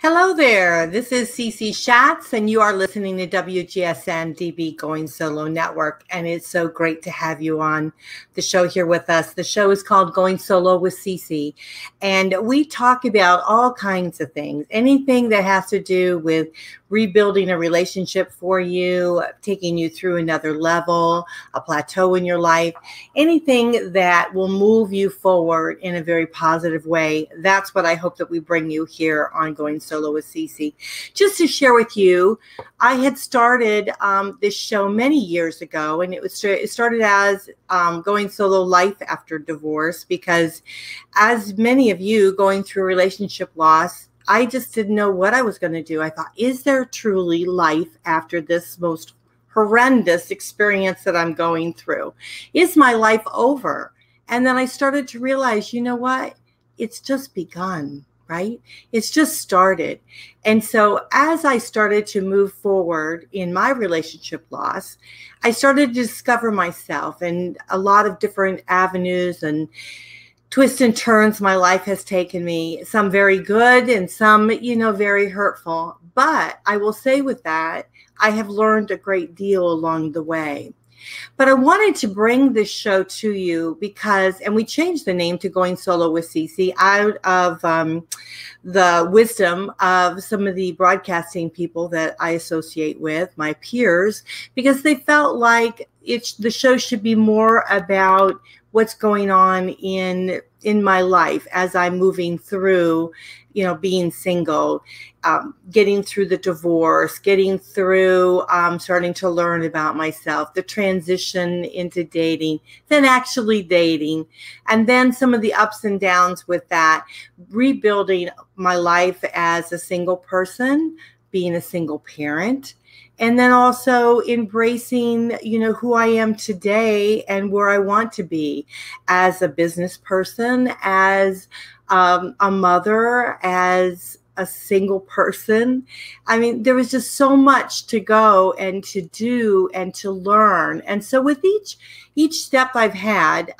Hello there, this is Cece Schatz, and you are listening to WGSN-DB Going Solo Network, and it's so great to have you on the show here with us. The show is called Going Solo with CeCe, and we talk about all kinds of things, anything that has to do with rebuilding a relationship for you, taking you through another level, a plateau in your life, anything that will move you forward in a very positive way. That's what I hope that we bring you here on Going Solo with CeCe. Just to share with you, I had started this show many years ago, and it started as Going Solo Life After Divorce, because as many of you going through relationship loss, I just didn't know what I was going to do. I thought, is there truly life after this most horrendous experience that I'm going through? Is my life over? And then I started to realize, you know what? It's just begun, right? It's just started. And so as I started to move forward in my relationship loss, I started to discover myself and a lot of different avenues and twists and turns my life has taken me, some very good and some, you know, very hurtful. But I will say with that, I have learned a great deal along the way. But I wanted to bring this show to you because, and we changed the name to Going Solo with CeCe out of the wisdom of some of the broadcasting people that I associate with, my peers, because they felt like the show should be more about what's going on in my life as I'm moving through, you know, being single, getting through the divorce, getting through starting to learn about myself, the transition into dating, then actually dating, and then some of the ups and downs with that, rebuilding my life as a single person, being a single parent, and then also embracing, you know, who I am today and where I want to be as a business person, as a mother, as a single person. I mean, there was just so much to go and to do and to learn. And so with each step I've had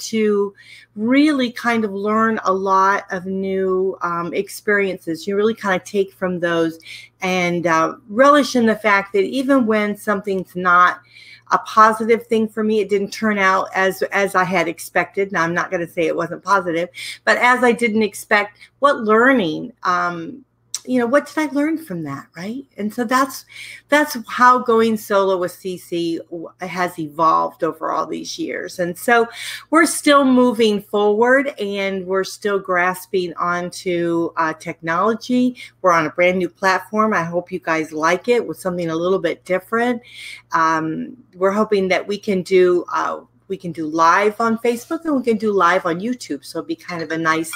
to really kind of learn a lot of new experiences. You really kind of take from those and relish in the fact that even when something's not a positive thing for me, it didn't turn out as I had expected. Now, I'm not going to say it wasn't positive, but as I didn't expect, what learning, you know, what did I learn from that, right? And so that's how Going Solo with CeCe has evolved over all these years. And so we're still moving forward, and we're still grasping onto technology. We're on a brand new platform. I hope you guys like it, with something a little bit different. We're hoping that we can do live on Facebook, and we can do live on YouTube. So it'll be kind of a nice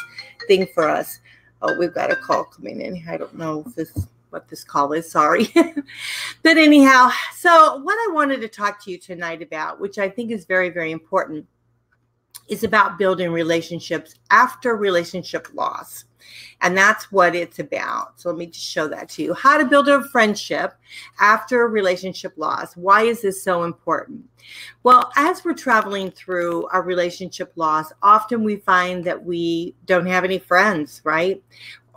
thing for us. Oh, we've got a call coming in. I don't know what this call is. Sorry. But anyhow, so what I wanted to talk to you tonight about, which I think is very, very important, is about building relationships after relationship loss. And that's what it's about. So let me just show that to you. How to build a friendship after relationship loss. Why is this so important? Well, as we're traveling through our relationship loss, often we find that we don't have any friends, right?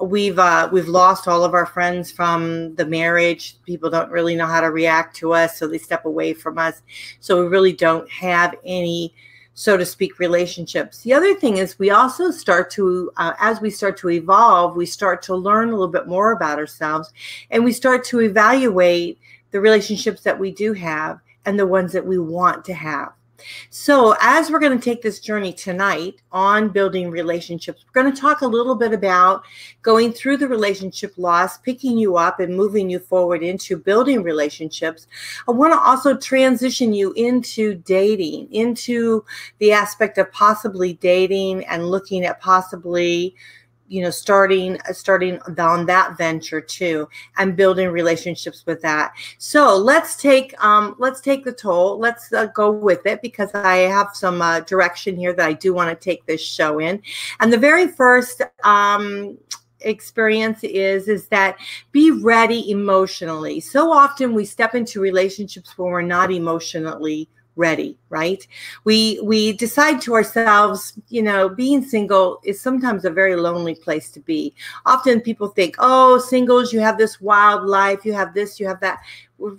We've lost all of our friends from the marriage. People don't really know how to react to us, so they step away from us. So we really don't have any, so to speak, relationships. The other thing is we also start to, as we start to evolve, we start to learn a little bit more about ourselves, and we start to evaluate the relationships that we do have and the ones that we want to have. So as we're going to take this journey tonight on building relationships, we're going to talk a little bit about going through the relationship loss, picking you up and moving you forward into building relationships. I want to also transition you into dating, into the aspect of possibly dating and looking at possibly, you know, starting on that venture too, and building relationships with that. So let's take the toll. Let's go with it, because I have some direction here that I do want to take this show in. And the very first experience is that be ready emotionally. So often we step into relationships when we're not emotionally ready, right? We decide to ourselves, you know, being single is sometimes a very lonely place to be. Often people think, oh, singles, you have this wild life, you have this, you have that.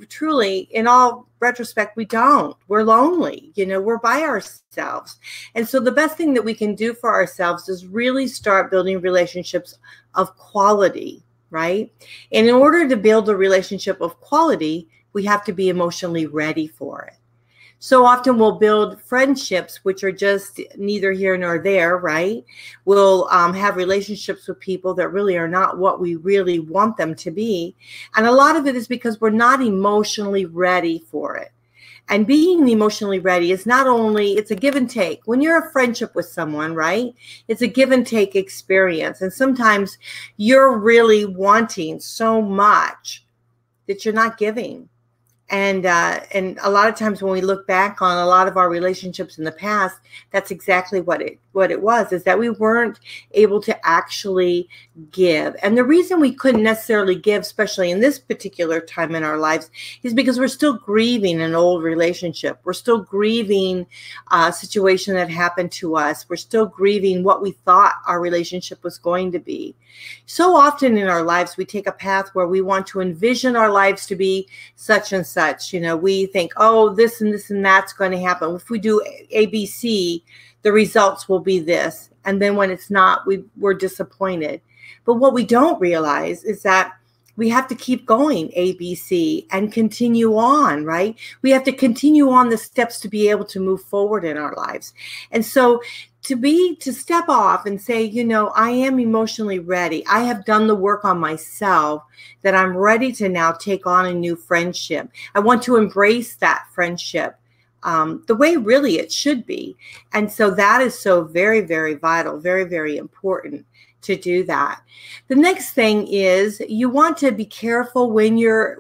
Truly, in all retrospect, we don't. We're lonely, you know, we're by ourselves. And so the best thing that we can do for ourselves is really start building relationships of quality, right? And in order to build a relationship of quality, we have to be emotionally ready for it. So often we'll build friendships, which are just neither here nor there, right? We'll have relationships with people that really are not what we really want them to be. And a lot of it is because we're not emotionally ready for it. And being emotionally ready is not only, it's a give and take. When you're a friendship with someone, right, it's a give and take experience. And sometimes you're really wanting so much that you're not giving. And a lot of times when we look back on a lot of our relationships in the past, that's exactly what it was, is that we weren't able to actually give. And the reason we couldn't necessarily give, especially in this particular time in our lives, is because we're still grieving an old relationship. We're still grieving a situation that happened to us. We're still grieving what we thought our relationship was going to be. So often in our lives, we take a path where we want to envision our lives to be such and such. You know, we think, oh, this and this and that's going to happen. If we do ABC, the results will be this. And then when it's not, we're disappointed. But what we don't realize is that we have to keep going ABC and continue on, right? We have to continue on the steps to be able to move forward in our lives. And so to step off and say, you know, I am emotionally ready. I have done the work on myself that I'm ready to now take on a new friendship. I want to embrace that friendship the way really it should be. And so that is so very, very vital, very, very important to do that. The next thing is you want to be careful when you're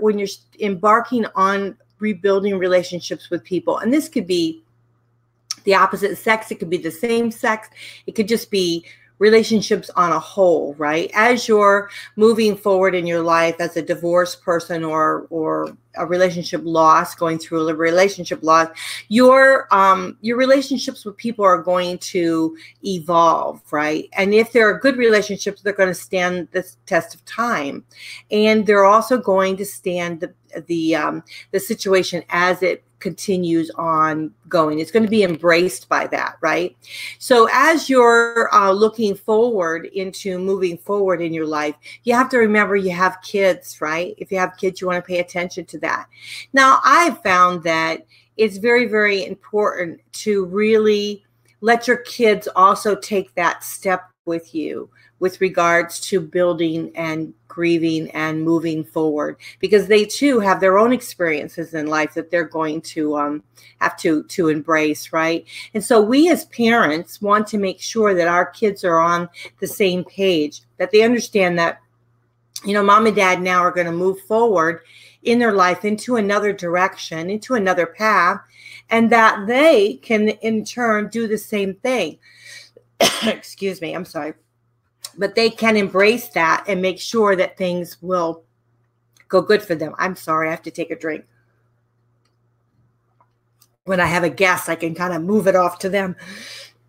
embarking on rebuilding relationships with people. And this could be the opposite sex, it could be the same sex, it could just be relationships on a whole, right? As you're moving forward in your life as a divorced person or a relationship loss, going through a relationship loss, your relationships with people are going to evolve, right? And if there are good relationships, they're going to stand the test of time, and they're also going to stand the situation as it continues on going. It's going to be embraced by that, right? So as you're looking forward into moving forward in your life, you have to remember you have kids, right? If you have kids, you want to pay attention to that. Now, I've found that it's very, very important to really let your kids also take that step with you with regards to building and grieving and moving forward, because they too have their own experiences in life that they're going to have to embrace, right? And so we as parents want to make sure that our kids are on the same page, that they understand that, you know, mom and dad now are going to move forward in their life into another direction, into another path, and that they can in turn do the same thing. Excuse me, I'm sorry. But they can embrace that and make sure that things will go good for them. I'm sorry, I have to take a drink. When I have a guest, I can kind of move it off to them.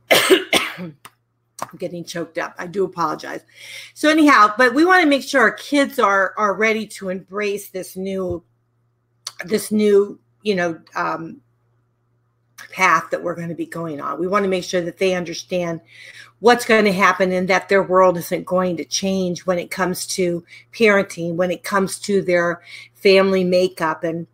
I'm getting choked up. I do apologize. So anyhow, but we want to make sure our kids are ready to embrace this new, you know, path that we're going to be going on. We want to make sure that they understand what's going to happen and that their world isn't going to change when it comes to parenting, when it comes to their family makeup. And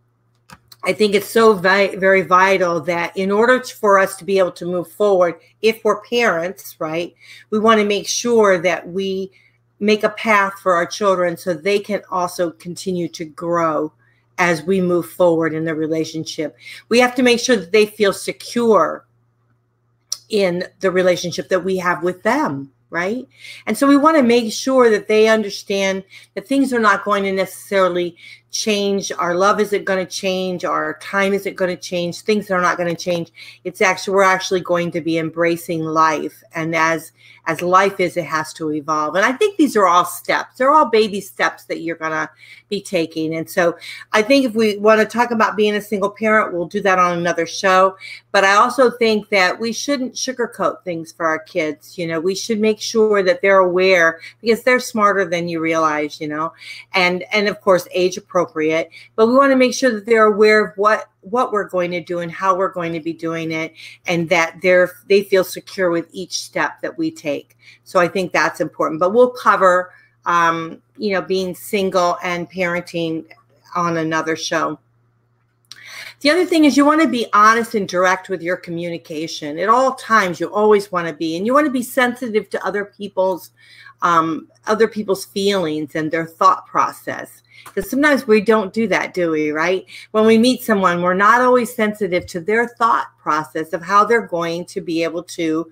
I think it's so very vital that in order for us to be able to move forward, if we're parents, right, we want to make sure that we make a path for our children so they can also continue to grow as we move forward in the relationship. We have to make sure that they feel secure in the relationship that we have with them, right? And so we want to make sure that they understand that things are not going to necessarily change? Our love isn't going to change. Our time isn't going to change. Things are not going to change. It's actually, we're actually going to be embracing life. And as life is, it has to evolve. And I think these are all steps. They're all baby steps that you're going to be taking. And so I think if we want to talk about being a single parent, we'll do that on another show. But I also think that we shouldn't sugarcoat things for our kids. You know, we should make sure that they're aware, because they're smarter than you realize, you know, and of course, age appropriate, but we want to make sure that they're aware of what we're going to do and how we're going to be doing it, and that they feel secure with each step that we take. So I think that's important, but we'll cover, you know, being single and parenting on another show. The other thing is, you want to be honest and direct with your communication at all times. You always want to be, and you want to be sensitive to other people's feelings and their thought process. Because sometimes we don't do that, do we, right? When we meet someone, we're not always sensitive to their thought process of how they're going to be able to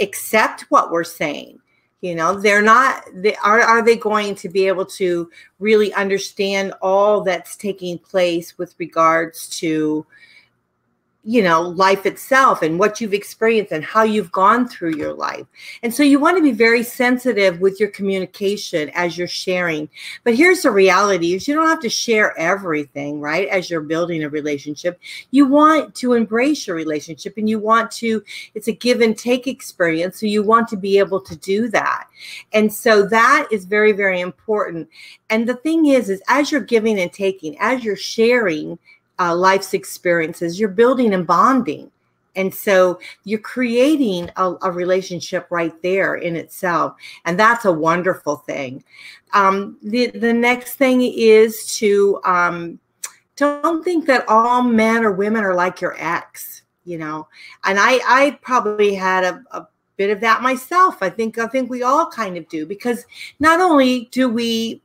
accept what we're saying. You know, they're not, are they going to be able to really understand all that's taking place with regards to, you know, life itself and what you've experienced and how you've gone through your life. And so you want to be very sensitive with your communication as you're sharing. But here's the reality, is you don't have to share everything, right? As you're building a relationship, you want to embrace your relationship, and you want to, it's a give and take experience. So you want to be able to do that. And so that is very, very important. And the thing is as you're giving and taking, as you're sharing life's experiences, you're building and bonding. And so you're creating a relationship right there in itself. And that's a wonderful thing. The next thing is to don't think that all men or women are like your ex, you know. And I probably had a bit of that myself. I think we all kind of do, because not only do we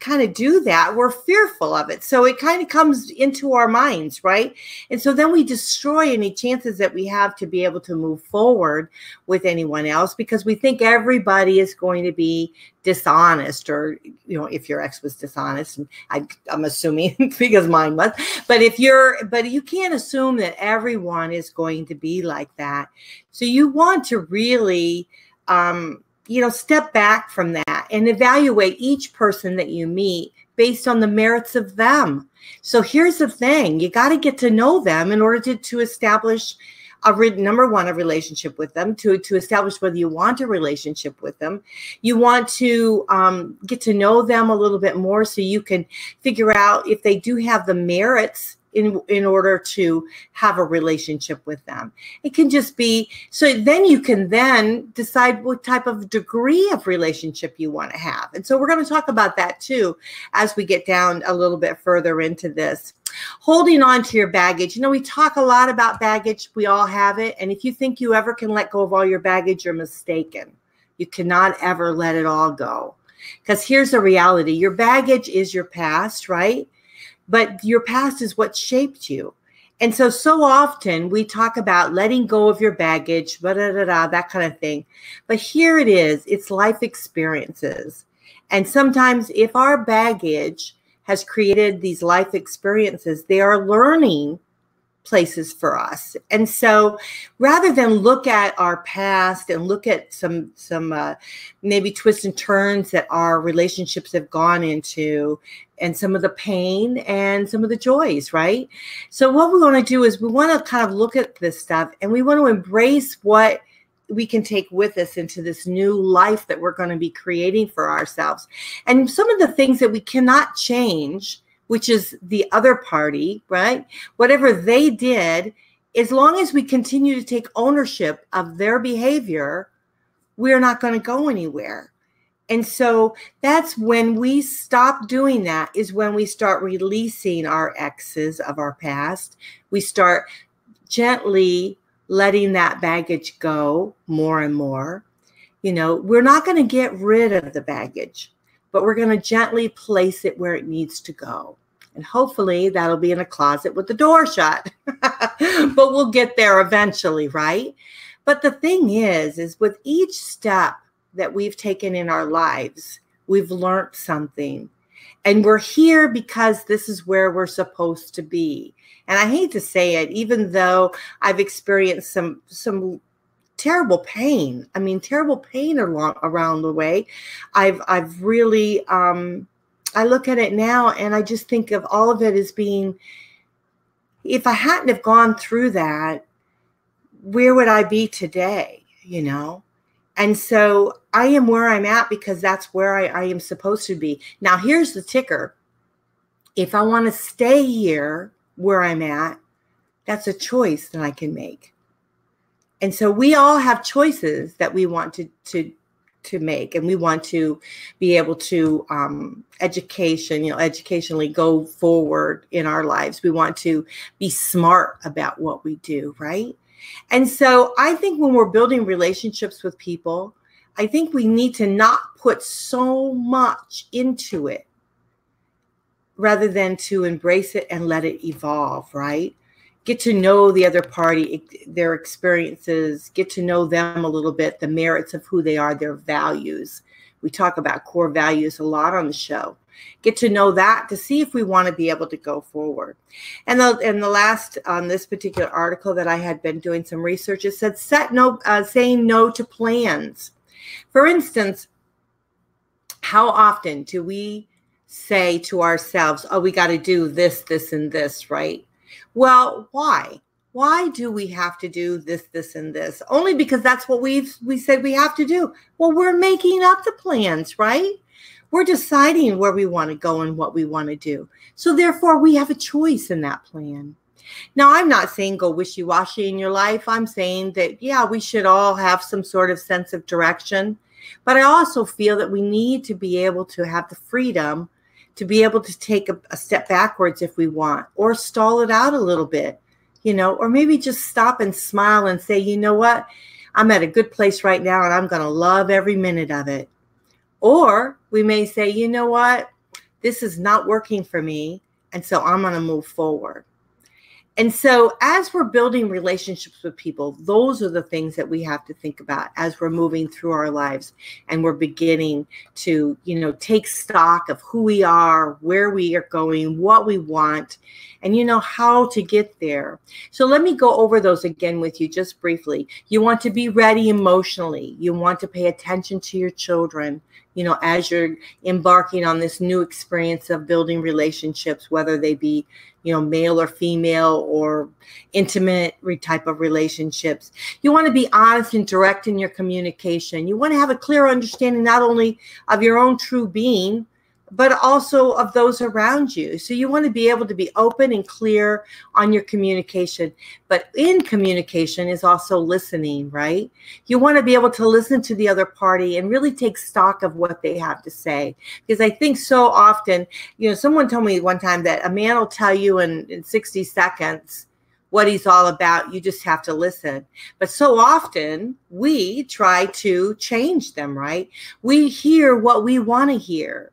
kind of do that, we're fearful of it. So it kind of comes into our minds, right? And so then we destroy any chances that we have to be able to move forward with anyone else, because we think everybody is going to be dishonest, or, you know, if your ex was dishonest, and I'm assuming because mine was, but you can't assume that everyone is going to be like that. So you want to really, you know, step back from that and evaluate each person that you meet based on the merits of them. So here's the thing. You got to get to know them in order to establish, number one, a relationship with them, to establish whether you want a relationship with them. You want to get to know them a little bit more so you can figure out if they do have the merits in order to have a relationship with them. It can just be, so then you can then decide what type of degree of relationship you want to have. And so we're going to talk about that too, as we get down a little bit further into this. Holding on to your baggage. You know, we talk a lot about baggage. We all have it. And if you think you ever can let go of all your baggage, you're mistaken. You cannot ever let it all go. Because here's the reality. Your baggage is your past, right? But your past is what shaped you. And so often we talk about letting go of your baggage, that kind of thing. But here it is. It's life experiences. And sometimes if our baggage has created these life experiences, they are learning places for us. And so rather than look at our past and look at some maybe twists and turns that our relationships have gone into, and some of the pain and some of the joys, right? So what we want to do is we want to kind of look at this stuff, and we want to embrace what we can take with us into this new life that we're going to be creating for ourselves. And some of the things that we cannot change, which is the other party, right? Whatever they did, as long as we continue to take ownership of their behavior, we're not going to go anywhere. And so that's when we stop doing that, is when we start releasing our exes of our past. We start gently letting that baggage go more and more. You know, we're not going to get rid of the baggage, but we're going to gently place it where it needs to go. And hopefully that'll be in a closet with the door shut, but we'll get there eventually, right? But the thing is with each step that we've taken in our lives, we've learned something. And we're here because this is where we're supposed to be. And I hate to say it, even though I've experienced some terrible pain. I mean, terrible pain along around the way. I've really, I look at it now and I just think of all of it as being, if I hadn't have gone through that, where would I be today, you know? And so I am where I'm at because that's where I am supposed to be. Now, here's the kicker. If I want to stay here where I'm at, that's a choice that I can make. And so we all have choices that we want to make, and we want to be able to educationally go forward in our lives. We want to be smart about what we do, right? And so I think when we're building relationships with people, I think we need to not put so much into it rather than to embrace it and let it evolve, right? Get to know the other party, their experiences, get to know them a little bit, the merits of who they are, their values. We talk about core values a lot on the show. Get to know that to see if we want to be able to go forward. And the last on this particular article that I had been doing some research, it said saying no to plans. For instance, how often do we say to ourselves, oh, we got to do this, this, and this, right? Well, why? Why do we have to do this, this, and this? Only because that's what we said we have to do. Well, we're making up the plans, right? We're deciding where we want to go and what we want to do. So therefore, we have a choice in that plan. Now, I'm not saying go wishy-washy in your life. I'm saying that, yeah, we should all have some sort of sense of direction. But I also feel that we need to be able to have the freedom to be able to take a step backwards if we want, or stall it out a little bit, you know, or maybe just stop and smile and say, you know what, I'm at a good place right now and I'm going to love every minute of it. Or we may say, you know what, this is not working for me, and so I'm going to move forward. And so as we're building relationships with people, those are the things that we have to think about as we're moving through our lives and we're beginning to, you know, take stock of who we are, where we are going, what we want, and, you know, how to get there. So let me go over those again with you just briefly. You want to be ready emotionally. You want to pay attention to your children, you know, as you're embarking on this new experience of building relationships, whether they be, you know, male or female or intimate type of relationships. You want to be honest and direct in your communication. You want to have a clear understanding not only of your own true being, but also of those around you. So you want to be able to be open and clear on your communication. But in communication is also listening, right? You want to be able to listen to the other party and really take stock of what they have to say. Because I think so often, you know, someone told me one time that a man will tell you in 60 seconds what he's all about. You just have to listen. But so often we try to change them, right? We hear what we want to hear.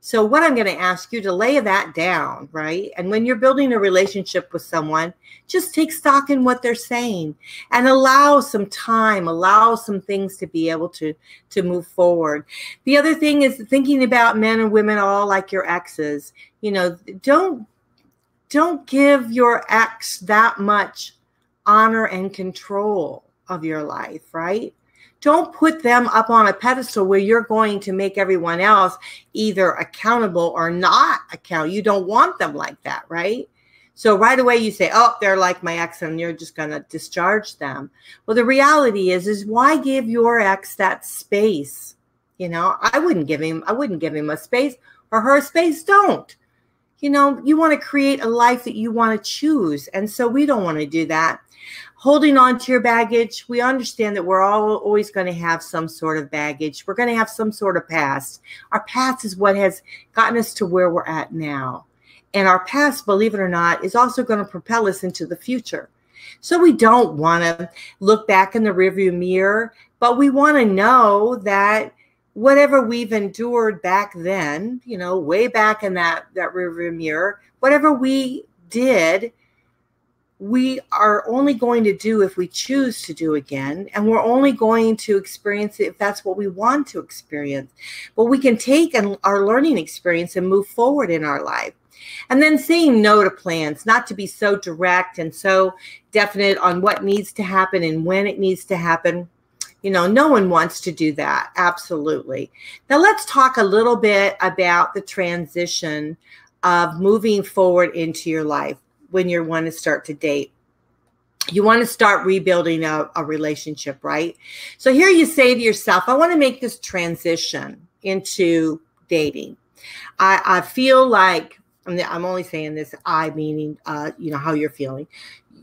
So what I'm going to ask you to lay that down, right? And when you're building a relationship with someone, just take stock in what they're saying and allow some time, allow some things to be able to move forward. The other thing is thinking about men and women all like your exes. You know, don't give your ex that much honor and control of your life, right? Don't put them up on a pedestal where you're going to make everyone else either accountable or not accountable. You don't want them like that, right? So right away you say, oh, they're like my ex, and you're just going to discharge them. Well, the reality is why give your ex that space? You know, I wouldn't give him a space or her a space. Don't. You know, you want to create a life that you want to choose. And so we don't want to do that. Holding on to your baggage, we understand that we're all always going to have some sort of baggage. We're going to have some sort of past. Our past is what has gotten us to where we're at now. And our past, believe it or not, is also going to propel us into the future. So we don't want to look back in the rearview mirror, but we want to know that whatever we've endured back then, you know, way back in that rearview mirror, whatever we did, we are only going to do if we choose to do again, and we're only going to experience it if that's what we want to experience. But we can take our learning experience and move forward in our life. And then saying no to plans, not to be so direct and so definite on what needs to happen and when it needs to happen. You know, no one wants to do that. Absolutely. Now let's talk a little bit about the transition of moving forward into your life. When you want to start to date, you want to start rebuilding a relationship, right? So here you say to yourself, I want to make this transition into dating. I feel like, I'm only saying this, I meaning, you know, how you're feeling.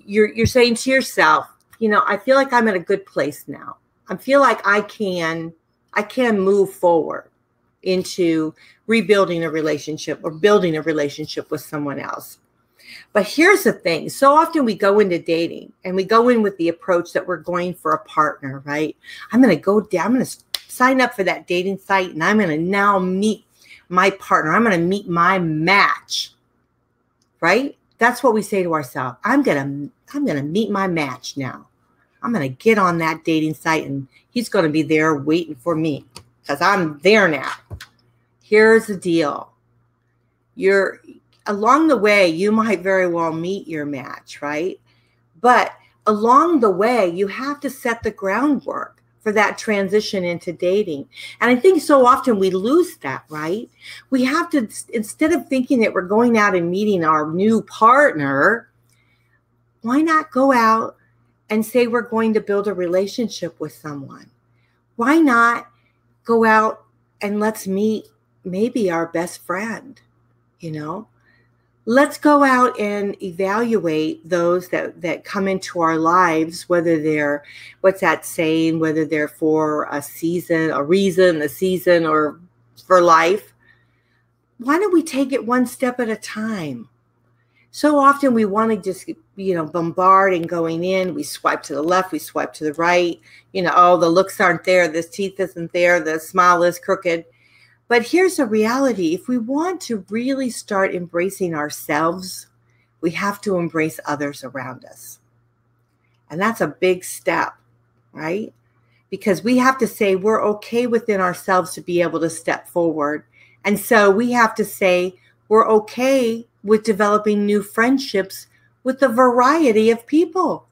You're saying to yourself, you know, I feel like I'm in a good place now. I feel like I can move forward into rebuilding a relationship or building a relationship with someone else. But here's the thing. So often we go into dating and we go in with the approach that we're going for a partner, right? I'm going to go down, I'm going to sign up for that dating site, and I'm going to now meet my partner. I'm going to meet my match, right? That's what we say to ourselves. I'm going to meet my match now. I'm going to get on that dating site and he's going to be there waiting for me because I'm there now. Here's the deal. Along the way, you might very well meet your match, right? But along the way, you have to set the groundwork for that transition into dating. And I think so often we lose that, right? We have to, instead of thinking that we're going out and meeting our new partner, why not go out and say we're going to build a relationship with someone? Why not go out and let's meet maybe our best friend, you know? Let's go out and evaluate those that come into our lives, whether they're, what's that saying, whether they're for a season, a reason, a season, or for life. Why don't we take it one step at a time? So often we want to just, you know, bombard and going in, we swipe to the left, we swipe to the right, you know, oh, the looks aren't there, this teeth isn't there, the smile is crooked. But here's the reality. If we want to really start embracing ourselves, we have to embrace others around us. And that's a big step, right? Because we have to say we're okay within ourselves to be able to step forward. And so we have to say we're okay with developing new friendships with a variety of people.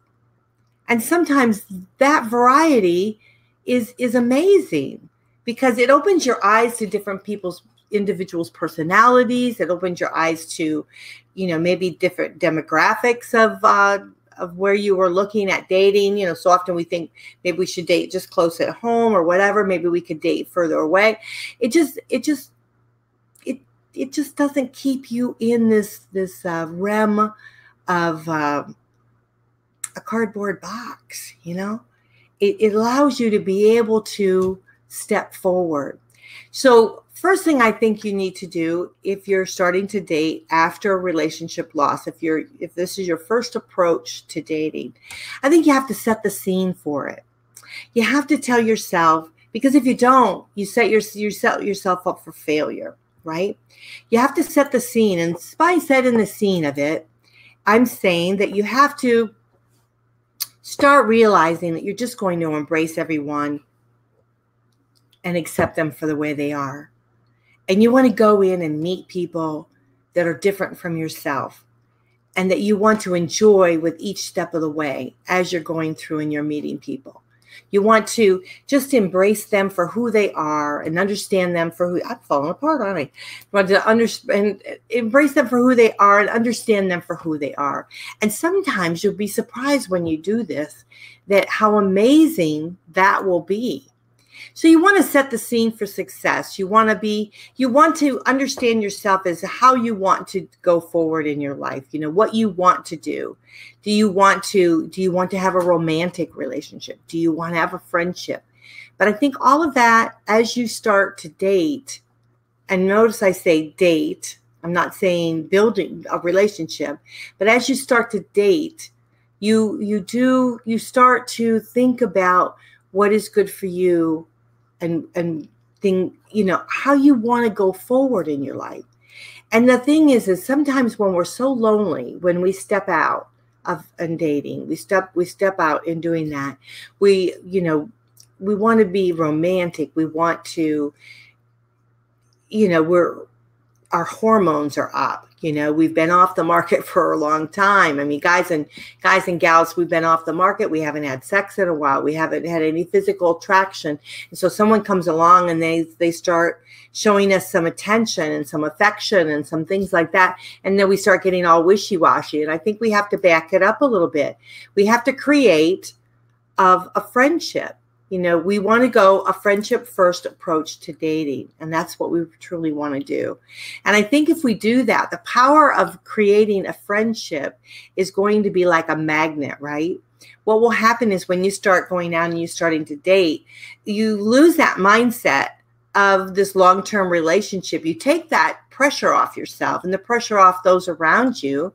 And sometimes that variety is amazing, because it opens your eyes to different individuals' personalities. It opens your eyes to, you know, maybe different demographics of where you were looking at dating. You know, so often we think maybe we should date just close at home or whatever. Maybe we could date further away. It just doesn't keep you in this realm of a cardboard box. You know, it allows you to be able to step forward. So first thing I think you need to do if you're starting to date after a relationship loss, if this is your first approach to dating, I think you have to set the scene for it. You have to tell yourself, because if you don't, you set yourself up for failure, right? You have to set the scene. And by setting the scene of it, I'm saying that you have to start realizing that you're just going to embrace everyone and accept them for the way they are. And you want to go in and meet people that are different from yourself and that you want to enjoy with each step of the way as you're going through and you're meeting people. You want to just embrace them for who they are and understand them for who, I'm falling apart, aren't I? You want to understand, embrace them for who they are and understand them for who they are. And sometimes you'll be surprised when you do this, that how amazing that will be. So you want to set the scene for success. You want to understand yourself as how you want to go forward in your life. You know, what you want to do. Do you want to have a romantic relationship? Do you want to have a friendship? But I think all of that, as you start to date, and notice I say date, I'm not saying building a relationship, but as you start to date, you start to think about what is good for you, and thing, you know, how you want to go forward in your life. And the thing is sometimes when we're so lonely, when we step out, and dating. We step out in doing that. We want to be romantic. We want to, our hormones are up. We've been off the market for a long time. I mean, guys and gals, we've been off the market. We haven't had sex in a while. We haven't had any physical attraction. And so someone comes along and they start showing us some attention and some affection and some things like that. And then we start getting all wishy-washy. And I think we have to back it up a little bit. We have to create a friendship. We want to go a friendship first approach to dating, and that's what we truly want to do. And I think if we do that, the power of creating a friendship is going to be like a magnet, right? What will happen is when you start going out and you're starting to date, you lose that mindset of this long-term relationship. You take that pressure off yourself and the pressure off those around you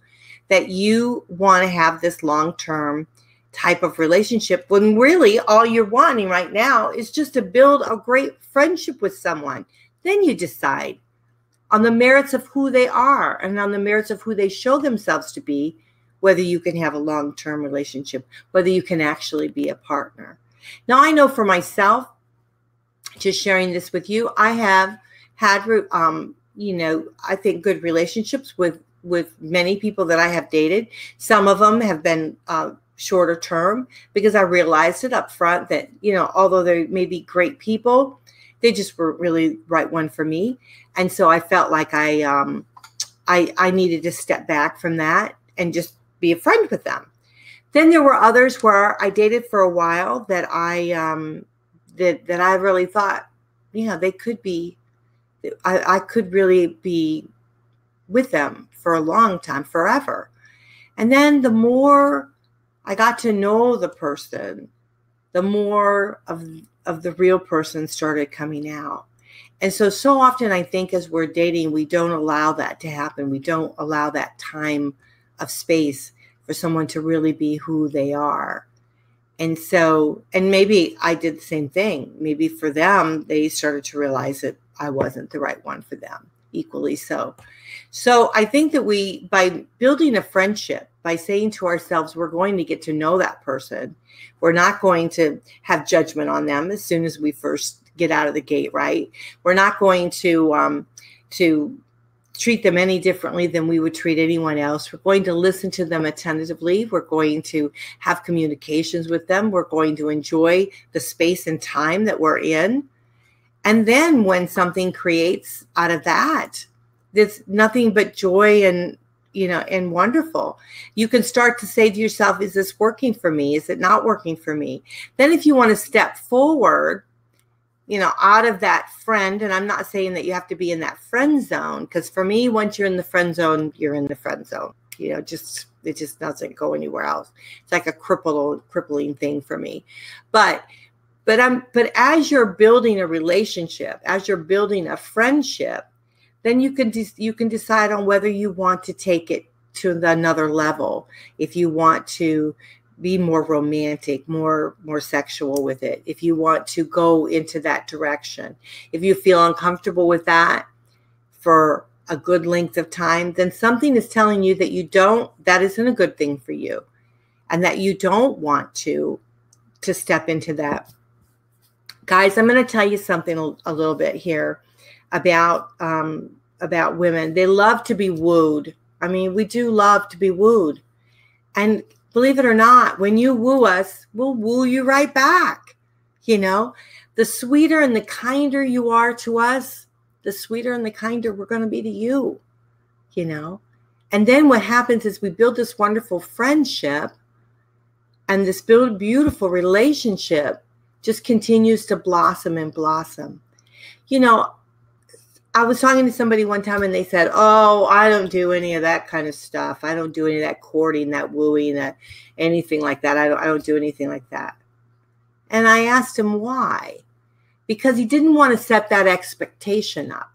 that you want to have this long-term relationship. Type of relationship, when really all you're wanting right now is just to build a great friendship with someone. Then you decide on the merits of who they are and on the merits of who they show themselves to be, whether you can have a long-term relationship, whether you can actually be a partner. Now, I know for myself, just sharing this with you, I have had, I think good relationships with many people that I have dated. Some of them have been, shorter term, because I realized it up front that, although they may be great people, they just weren't really right one for me. And so I felt like I needed to step back from that and just be a friend with them. Then there were others where I dated for a while that I really thought, they could be, I could really be with them for a long time, forever. And then the more I got to know the person, the more of the real person started coming out. And so often I think as we're dating, we don't allow that to happen. We don't allow that time of space for someone to really be who they are. And so, and maybe I did the same thing. Maybe for them, they started to realize that I wasn't the right one for them, equally so. So I think that by building a friendship, by saying to ourselves, we're going to get to know that person. We're not going to have judgment on them as soon as we first get out of the gate, right? We're not going to treat them any differently than we would treat anyone else. We're going to listen to them attentively. We're going to have communications with them. We're going to enjoy the space and time that we're in. And then when something creates out of that, there's nothing but joy and wonderful. You can start to say to yourself, is this working for me? Is it not working for me? Then if you want to step forward, out of that friend, and I'm not saying that you have to be in that friend zone, because for me, once you're in the friend zone, you're in the friend zone. It just doesn't go anywhere else. It's like a crippling thing for me. But as you're building a relationship, as you're building a friendship, then you can decide on whether you want to take it to another level, if you want to be more romantic, more sexual with it, if you want to go into that direction. If you feel uncomfortable with that for a good length of time, then something is telling you that that isn't a good thing for you, and that you don't want to step into that. Guys, I'm going to tell you something a little bit here about women. They love to be wooed. I mean, we do love to be wooed. And believe it or not, when you woo us, we'll woo you right back. The sweeter and the kinder you are to us, the sweeter and the kinder we're going to be to you, And then what happens is we build this wonderful friendship, and this beautiful relationship just continues to blossom and blossom. I was talking to somebody one time and they said, oh, I don't do any of that kind of stuff. I don't do any of that courting, that wooing, that anything like that. I don't do anything like that. And I asked him why, because he didn't want to set that expectation up.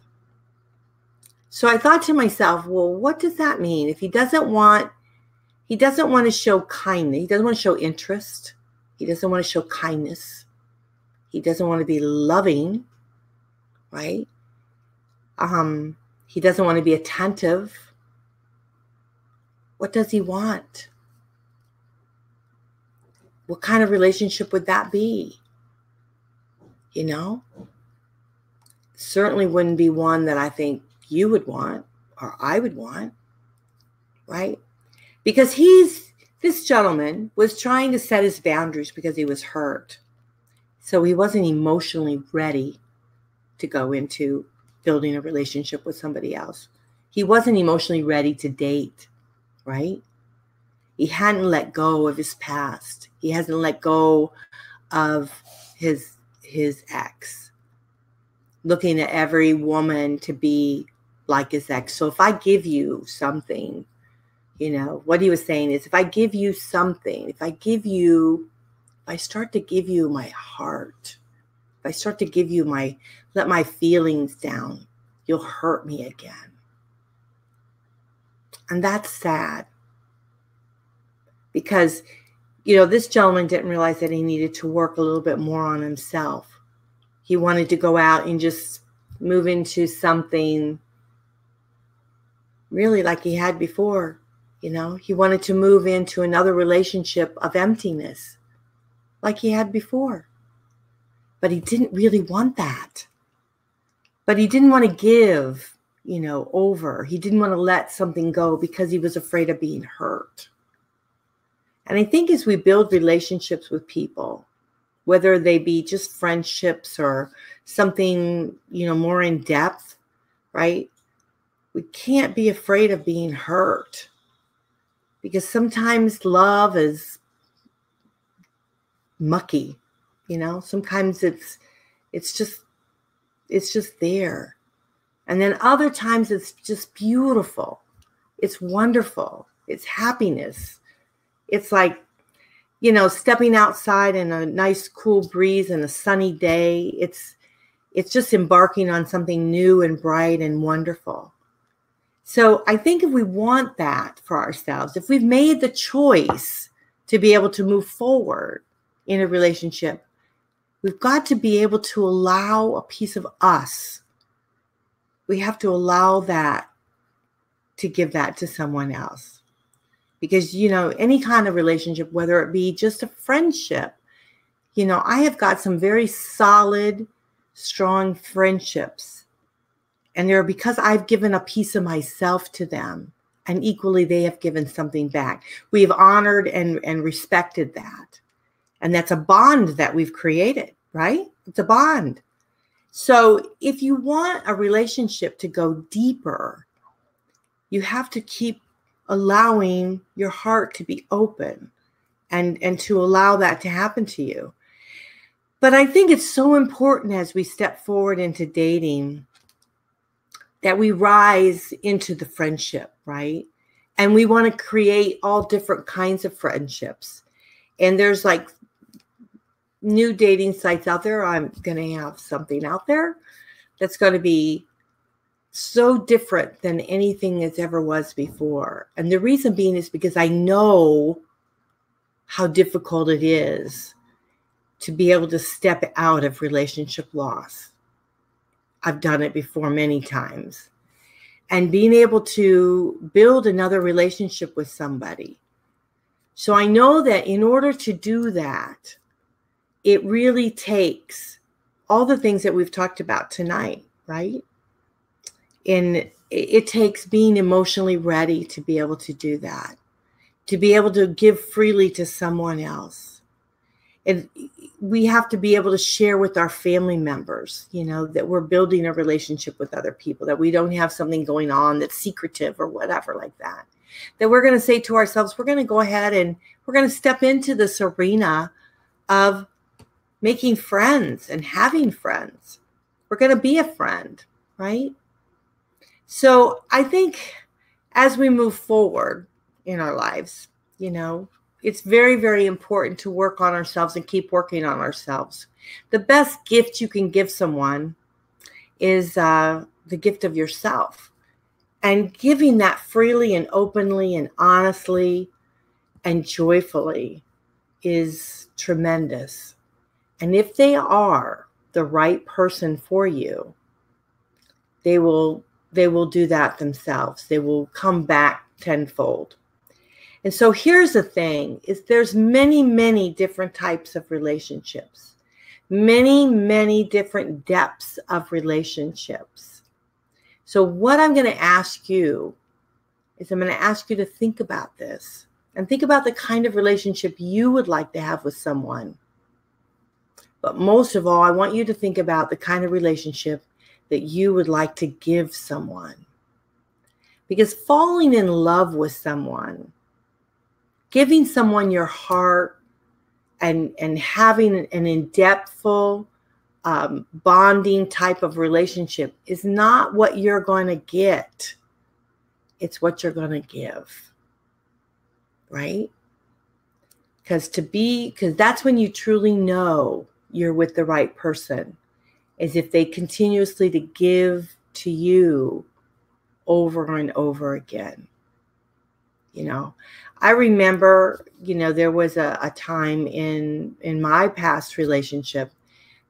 So I thought to myself, well, what does that mean? If he doesn't want to show kindness. He doesn't want to show interest. He doesn't want to show kindness. He doesn't want to be loving, right? He doesn't want to be attentive. What does he want? What kind of relationship would that be? You know? Certainly wouldn't be one that I think you would want or I would want, right? Because this gentleman was trying to set his boundaries because he was hurt. So he wasn't emotionally ready to go into building a relationship with somebody else. He wasn't emotionally ready to date, right? He hadn't let go of his past. He hasn't let go of his ex, looking at every woman to be like his ex. So if I give you something, you know, what he was saying is, if I give you something, if I start to give you my heart, if I start to give you let my feelings down, you'll hurt me again. And that's sad. Because, you know, this gentleman didn't realize that he needed to work a little bit more on himself. He wanted to go out and just move into something really like he had before, you know. He wanted to move into another relationship of emptiness like he had before. But he didn't really want that. But he didn't want to give, you know, over. He didn't want to let something go because he was afraid of being hurt. And I think as we build relationships with people, whether they be just friendships or something, you know, more in depth, right? We can't be afraid of being hurt, because sometimes love is mucky, you know, sometimes it's just there. And then other times it's just beautiful. It's wonderful. It's happiness. It's like, you know, stepping outside in a nice cool breeze and a sunny day. It's just embarking on something new and bright and wonderful. So I think if we want that for ourselves, if we've made the choice to be able to move forward in a relationship, we've got to be able to allow a piece of us. We have to allow that to give that to someone else. Because, you know, any kind of relationship, whether it be just a friendship, you know, I have got some very solid, strong friendships. And they're because I've given a piece of myself to them. And equally, they have given something back. We've honored and respected that. And that's a bond that we've created, right? It's a bond. So if you want a relationship to go deeper, you have to keep allowing your heart to be open and to allow that to happen to you. But I think it's so important as we step forward into dating that we rise into the friendship, right? And we want to create all different kinds of friendships. And there's like new dating sites out there. I'm going to have something out there that's going to be so different than anything that ever was before. And the reason being is because I know how difficult it is to be able to step out of relationship loss. I've done it before many times. And being able to build another relationship with somebody. So I know that in order to do that, it really takes all the things that we've talked about tonight, right? And it takes being emotionally ready to be able to do that, to be able to give freely to someone else. And we have to be able to share with our family members, you know, that we're building a relationship with other people, that we don't have something going on that's secretive or whatever like that, that we're going to say to ourselves, we're going to go ahead and we're going to step into this arena of making friends and having friends. We're going to be a friend, right? So I think as we move forward in our lives, you know, it's very, very important to work on ourselves and keep working on ourselves. The best gift you can give someone is the gift of yourself, and giving that freely and openly and honestly and joyfully is tremendous. And if they are the right person for you, they will do that themselves. They will come back tenfold. And so here's the thing, is there's many, many different types of relationships, many, many different depths of relationships. So what I'm going to ask you is I'm going to ask you to think about this and think about the kind of relationship you would like to have with someone. But most of all, I want you to think about the kind of relationship that you would like to give someone. Because falling in love with someone, giving someone your heart and having an in-depthful bonding type of relationship is not what you're going to get. It's what you're going to give, right? Because that's when you truly know you're with the right person, is if they continuously to give to you over and over again. You know, I remember, you know, there was a time in my past relationship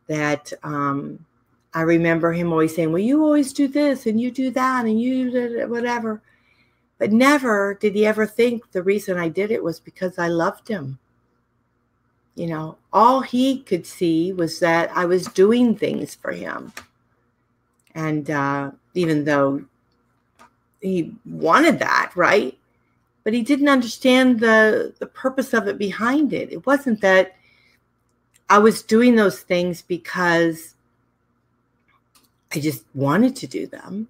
that I remember him always saying, well, you always do this and you do that and you do whatever. But never did he ever think the reason I did it was because I loved him. You know, all he could see was that I was doing things for him. And even though he wanted that, right? But he didn't understand the purpose of it behind it. It wasn't that I was doing those things because I just wanted to do them.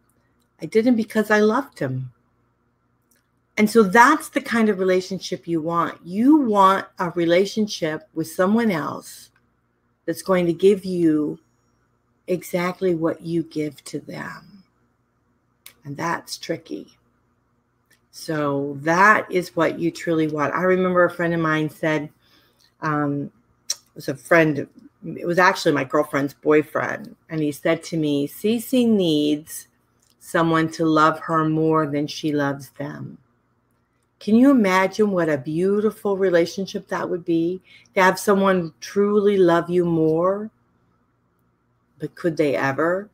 I did them because I loved him. And so that's the kind of relationship you want. You want a relationship with someone else that's going to give you exactly what you give to them. And that's tricky. So that is what you truly want. I remember a friend of mine said, it was actually my girlfriend's boyfriend. And he said to me, CeCe needs someone to love her more than she loves them. Can you imagine what a beautiful relationship that would be, to have someone truly love you more? But could they ever?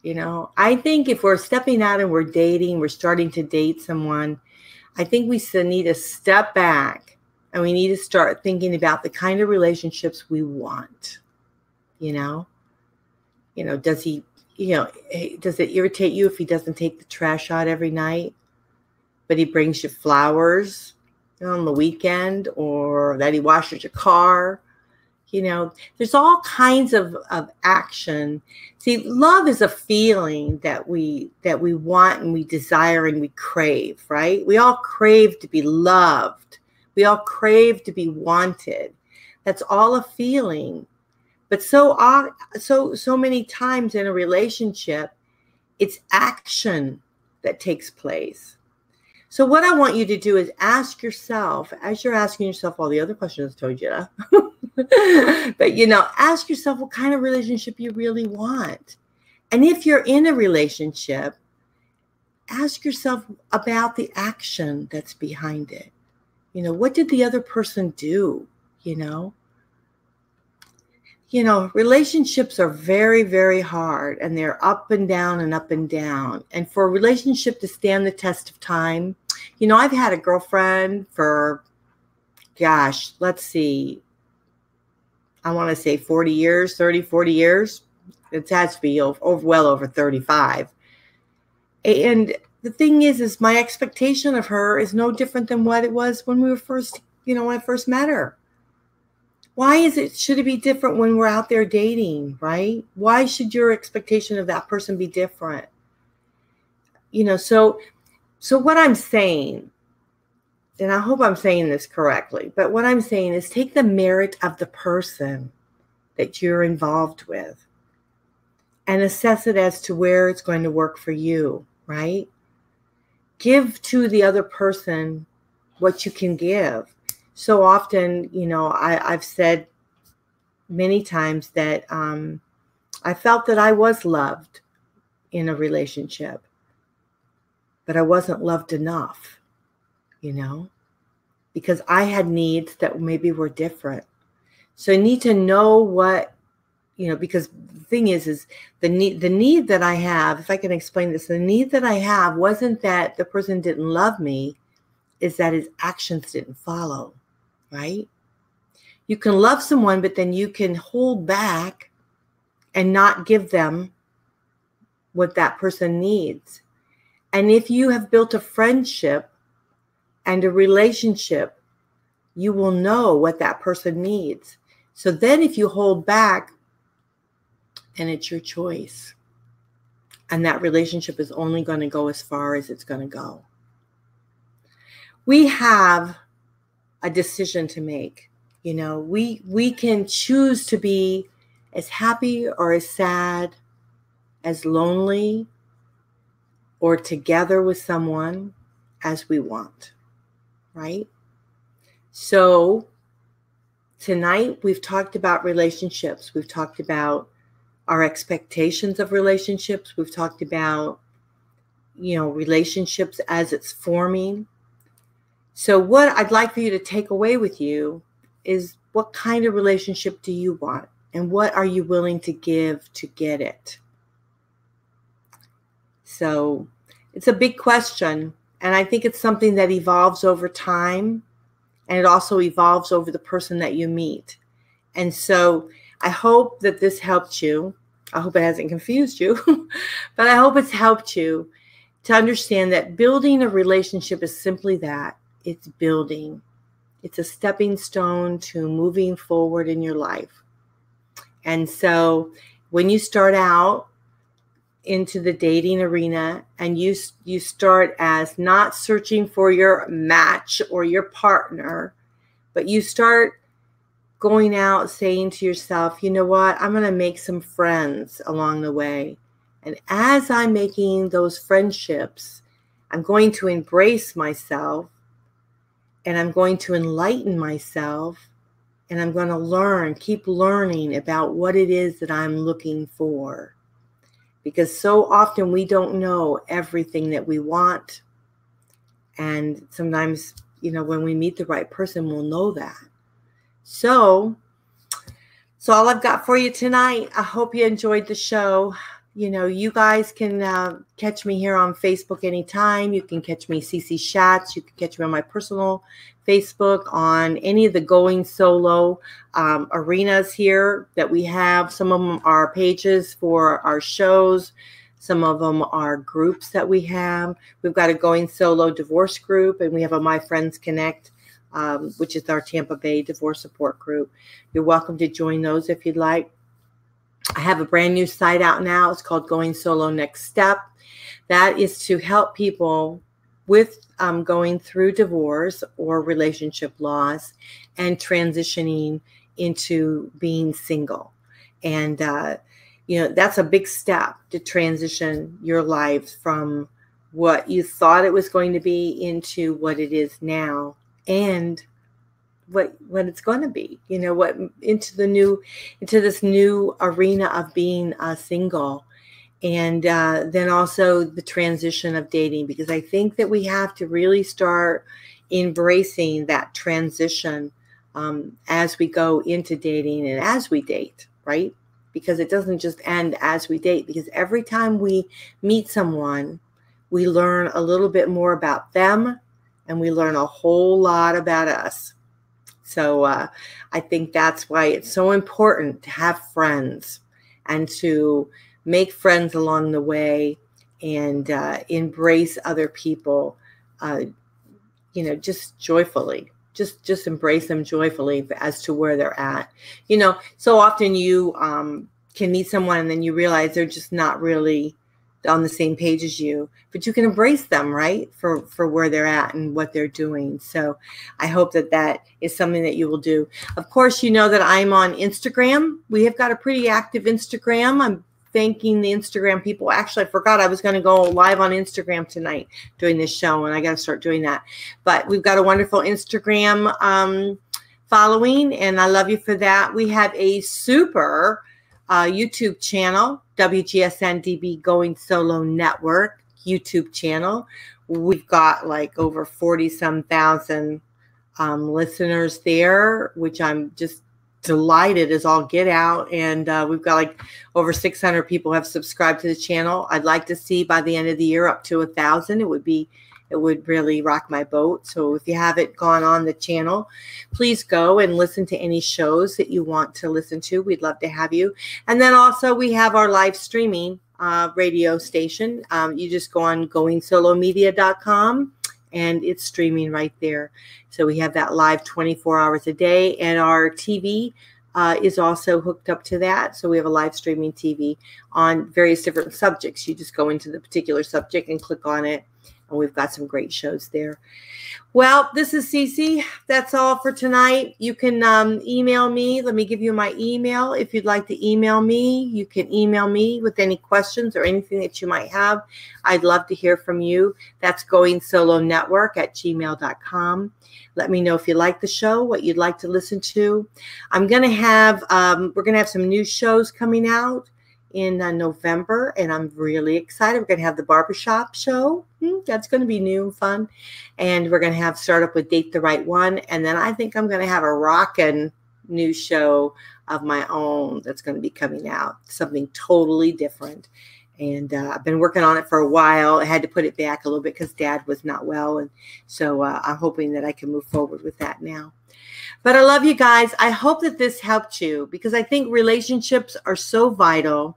You know, I think if we're stepping out and we're dating, we're starting to date someone, I think we still need to step back and we need to start thinking about the kind of relationships we want. You know, does it irritate you if he doesn't take the trash out every night, but he brings you flowers on the weekend, or that he washes your car? You know, there's all kinds of action. See, love is a feeling that we want and we desire and we crave, right? We all crave to be loved. We all crave to be wanted. That's all a feeling. But so many times in a relationship, it's action that takes place. So what I want you to do is ask yourself, as you're asking yourself all the other questions I told you to, but, you know, ask yourself what kind of relationship you really want. And if you're in a relationship, ask yourself about the action that's behind it. You know, what did the other person do? You know, relationships are very, very hard, and they're up and down and up and down. And for a relationship to stand the test of time, you know, I've had a girlfriend for, gosh, let's see, I want to say 40 years, 30, 40 years. It has to be over, well over 35. And the thing is my expectation of her is no different than what it was when we were first, you know, when I first met her. Why should it be different when we're out there dating, right? Why should your expectation of that person be different? You know, so what I'm saying, and I hope I'm saying this correctly, but what I'm saying is take the merit of the person that you're involved with and assess it as to where it's going to work for you, right? Give to the other person what you can give. So often, you know, I've said many times that I felt that I was loved in a relationship, but I wasn't loved enough. You know, because I had needs that maybe were different. So I need to know what, you know, because the thing is the need that I have, if I can explain this, the need that I have wasn't that the person didn't love me. is that his actions didn't follow, right? You can love someone, but then you can hold back and not give them what that person needs. And if you have built a friendship and a relationship, you will know what that person needs. So then if you hold back, then it's your choice. And that relationship is only going to go as far as it's going to go. We have a decision to make. You know, we can choose to be as happy or as sad, as lonely, or together with someone as we want, right? So tonight we've talked about relationships. We've talked about our expectations of relationships. We've talked about, you know, relationships as it's forming. So what I'd like for you to take away with you is, what kind of relationship do you want? And what are you willing to give to get it? So it's a big question. And I think it's something that evolves over time. And it also evolves over the person that you meet. And so I hope that this helped you. I hope it hasn't confused you, but I hope it's helped you to understand that building a relationship is simply that. It's building. It's a stepping stone to moving forward in your life. And so when you start out into the dating arena and you start as not searching for your match or your partner, but you start going out saying to yourself, you know what, I'm going to make some friends along the way. And as I'm making those friendships, I'm going to embrace myself, and I'm going to enlighten myself, and I'm going to learn, keep learning about what it is that I'm looking for. Because so often we don't know everything that we want. And sometimes, you know, when we meet the right person, we'll know that. So all I've got for you tonight. I hope you enjoyed the show. You know, you guys can catch me here on Facebook anytime. You can catch me, Cece Schatz. You can catch me on my personal Facebook, on any of the Going Solo arenas here that we have. Some of them are pages for our shows. Some of them are groups that we have. We've got a Going Solo divorce group, and we have a My Friends Connect, which is our Tampa Bay divorce support group. You're welcome to join those if you'd like. I have a brand new site out now. It's called Going Solo Next Step. That is to help people with going through divorce or relationship loss and transitioning into being single. And, you know, that's a big step to transition your lives from what you thought it was going to be into what it is now, and what it's going to be, you know, what into this new arena of being single, and then also the transition of dating, because I think that we have to really start embracing that transition as we go into dating and as we date, right? Because it doesn't just end as we date, because every time we meet someone, we learn a little bit more about them, and we learn a whole lot about us. So I think that's why it's so important to have friends and to make friends along the way, and embrace other people, you know, just joyfully. Just embrace them joyfully as to where they're at. You know, so often you can meet someone and then you realize they're just not really on the same page as you, but you can embrace them, right, for where they're at and what they're doing. So I hope that that is something that you will do. Of course, you know that I'm on Instagram. We have got a pretty active Instagram. I'm thanking the Instagram people. Actually, I forgot I was going to go live on Instagram tonight doing this show, and I got to start doing that. But we've got a wonderful Instagram following, and I love you for that. We have a super YouTube channel, WGSN-DB Going Solo Network YouTube channel. We've got like over 40-some thousand listeners there, which I'm just delighted as all get out. And we've got like over 600 people have subscribed to the channel. I'd like to see by the end of the year up to 1,000. It would be it would really rock my boat. So if you haven't gone on the channel, please go and listen to any shows that you want to listen to. We'd love to have you. And then also we have our live streaming radio station. You just go on goingsolomedia.com. And it's streaming right there. So we have that live 24 hours a day. And our TV is also hooked up to that. So we have a live streaming TV on various different subjects. You just go into the particular subject and click on it. And we've got some great shows there. Well, this is CeCe. That's all for tonight. You can email me. Let me give you my email. If you'd like to email me, you can email me with any questions or anything that you might have. I'd love to hear from you. That's goingsoloneetwork@gmail.com. Let me know if you like the show, what you'd like to listen to. I'm going to have, we're going to have some new shows coming out in November, and I'm really excited. We're going to have the barbershop show. That's going to be new and fun. And we're going to have Start Up with Date the Right One. And then I think I'm going to have a rockin' new show of my own that's going to be coming out, something totally different. And I've been working on it for a while. I had to put it back a little bit because Dad was not well. And so I'm hoping that I can move forward with that now. But I love you guys. I hope that this helped you, because I think relationships are so vital.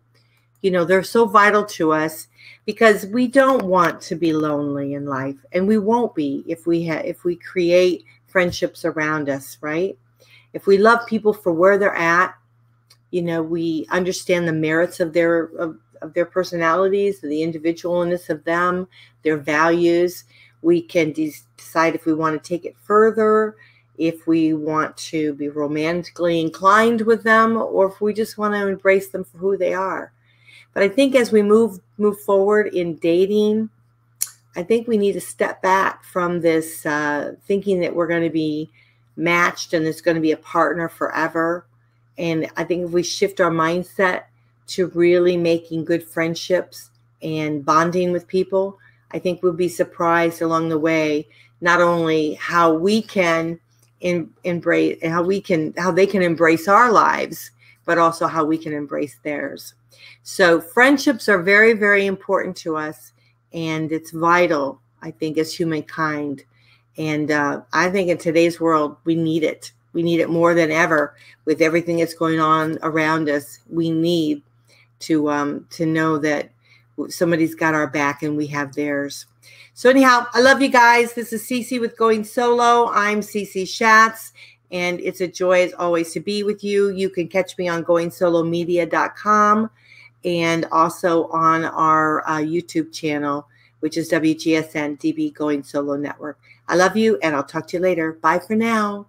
You know, they're so vital to us, because we don't want to be lonely in life, and we won't be if we create friendships around us, right? If we love people for where they're at, you know, we understand the merits of their personalities, the individualness of them, their values. We can decide if we want to take it further, if we want to be romantically inclined with them, or if we just want to embrace them for who they are. But I think as we move forward in dating, I think we need to step back from this thinking that we're going to be matched and it's going to be a partner forever. And I think if we shift our mindset to really making good friendships and bonding with people, I think we'll be surprised along the way, not only how we can embrace and how they can embrace our lives, but also how we can embrace theirs. So friendships are very, very important to us, and it's vital, I think, as humankind. And I think in today's world, we need it. We need it more than ever with everything that's going on around us. We need to know that somebody's got our back and we have theirs. So anyhow, I love you guys. This is CeCe with Going Solo. I'm Cece Schatz. And it's a joy, as always, to be with you. You can catch me on goingsolomedia.com and also on our YouTube channel, which is WGSN-DB Going Solo Network. I love you, and I'll talk to you later. Bye for now.